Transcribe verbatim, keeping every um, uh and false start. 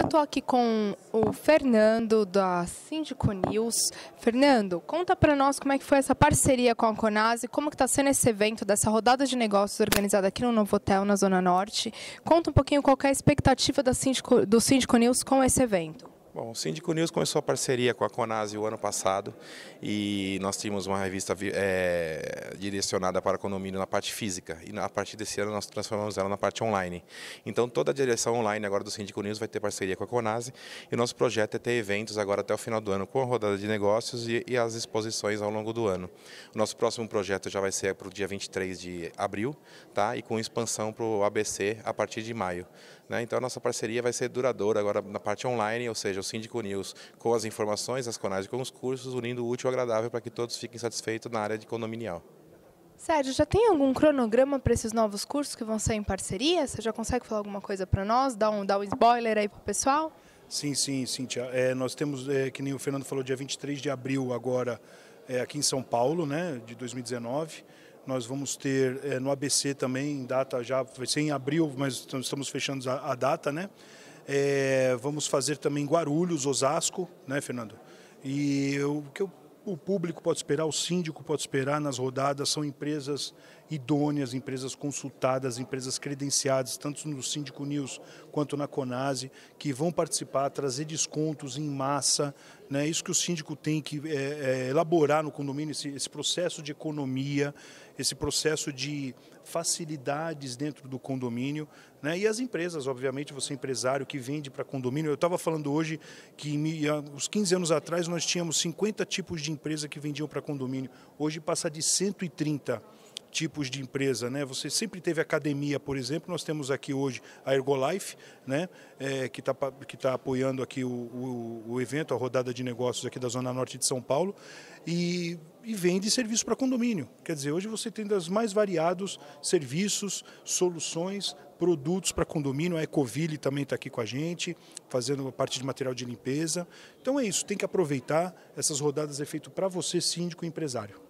Eu estou aqui com o Fernando, da Síndico News. Fernando, conta para nós como é que foi essa parceria com a CONASI, como que está sendo esse evento, dessa rodada de negócios organizada aqui no Novotel, na Zona Norte. Conta um pouquinho qual é a expectativa da Síndico, do Síndico News com esse evento. Bom, o Síndico News começou a parceria com a CONASI o ano passado e nós tínhamos uma revista é, direcionada para condomínio na parte física e a partir desse ano nós transformamos ela na parte online. Então toda a direção online agora do Síndico News vai ter parceria com a CONASI e o nosso projeto é ter eventos agora até o final do ano com a rodada de negócios e, e as exposições ao longo do ano. O nosso próximo projeto já vai ser para o dia vinte e três de abril, tá? E com expansão para o A B C a partir de maio. Né? Então a nossa parceria vai ser duradoura agora na parte online, ou seja, o Síndico News com as informações, as CONASI com os cursos, unindo o útil ao agradável para que todos fiquem satisfeitos na área de condominial. Sérgio, já tem algum cronograma para esses novos cursos que vão ser em parceria? Você já consegue falar alguma coisa para nós? Dá um, dá um spoiler aí para o pessoal? Sim, sim, Cíntia. É, nós temos, é, que nem o Fernando falou, dia vinte e três de abril agora, é, aqui em São Paulo, né, de dois mil e dezenove. Nós vamos ter é, no A B C também, data já, vai ser em abril, mas estamos fechando a, a data, né? É, vamos fazer também Guarulhos, Osasco, né, Fernando? E o que o, o público pode esperar, o síndico pode esperar nas rodadas, são empresas idôneas, empresas consultadas, empresas credenciadas, tanto no Síndico News quanto na CONASI, que vão participar, trazer descontos em massa, né? Isso que o síndico tem que é, é, elaborar no condomínio, esse, esse processo de economia, esse processo de facilidades dentro do condomínio, né? E as empresas, obviamente, você é empresário que vende para condomínio. Eu estava falando hoje que uns quinze anos atrás nós tínhamos cinquenta tipos de empresa que vendiam para condomínio, hoje passa de cento e trinta tipos de empresa, né? Você sempre teve academia, por exemplo, nós temos aqui hoje a Ergolife, né? É, que está que tá apoiando aqui o, o, o evento, a rodada de negócios aqui da Zona Norte de São Paulo, e, e vende serviço para condomínio. Quer dizer, hoje você tem dos mais variados serviços, soluções, produtos para condomínio. A Ecoville também está aqui com a gente, fazendo parte de material de limpeza. Então é isso, tem que aproveitar, essas rodadas é feito para você, síndico e empresário.